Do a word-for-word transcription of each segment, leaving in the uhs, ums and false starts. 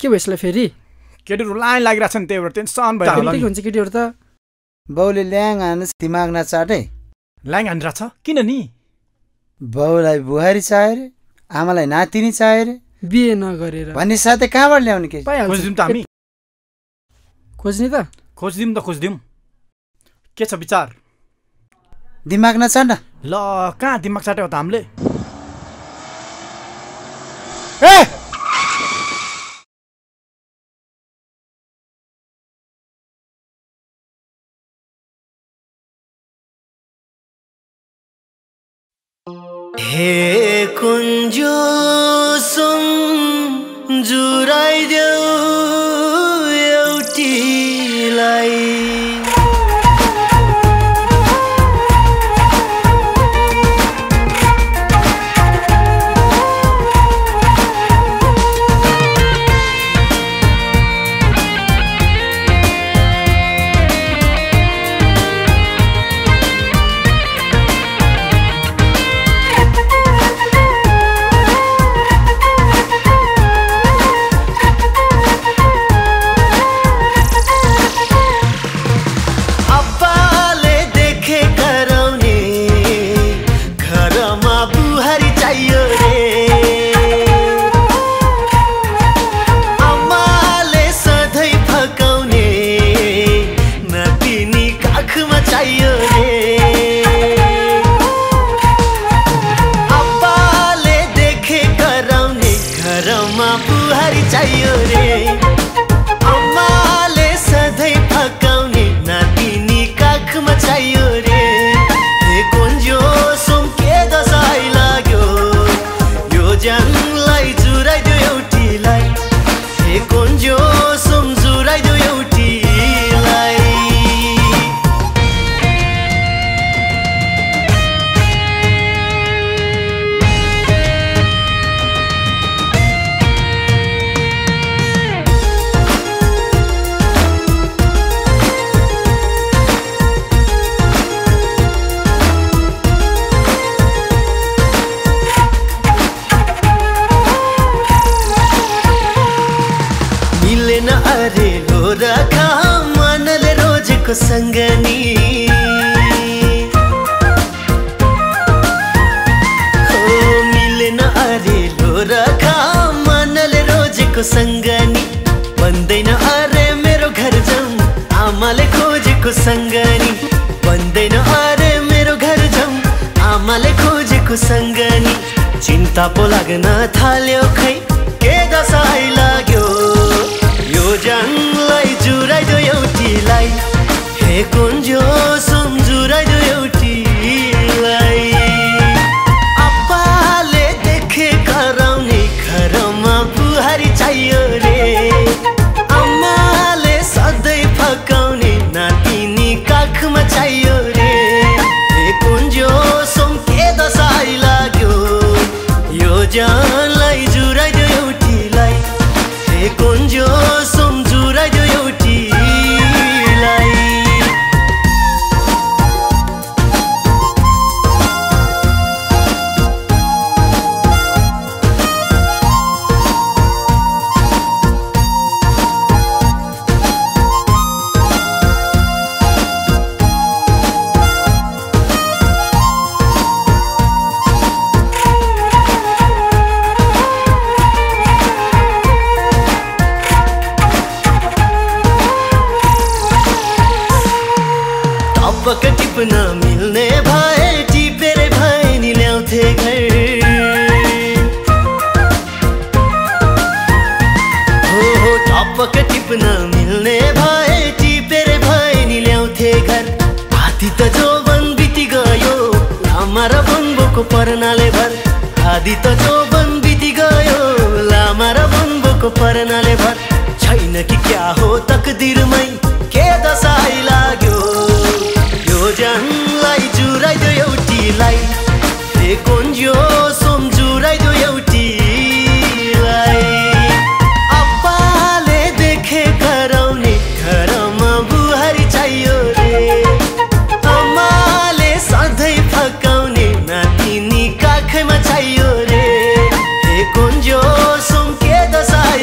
के भयो यसलाई फेरि केटीहरु लाइन लागिराछन् त्यही भएर टेन्सन भयो नि के हुन्छ केटीहरु त बाउले ल्याङ हान्स दिमाग नचाटे ल्याङ हान्रा छ किन नि बाउलाई बुहारी चाहिए रे आमालाई नातिनी चाहिए रे बिहे नगरेर भन्ने साथै कहाँबाट ल्याउने के खोज्दिम त हामी खोज्ने त खोज्दिम त खोज्दिम के छ विचार दिमाग नचाट ल कहाँ दिमाग चाट्यो त हामीले ए हे कुञ्जोसम जुराइदेऊ एउटीलाई चाहियो रे हे कुञ्जोसम के दशा लाग्यो।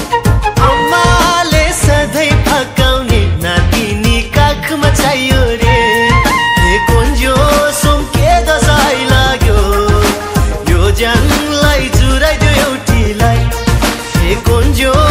अम्माले सधैं फकाउने नातिनी काख मचाइयो रे ए कोन्जोसोम के दसाई लाग्यो यो जंगलाई जुराइदियो एउटीलाई ए कोन्जोसोम।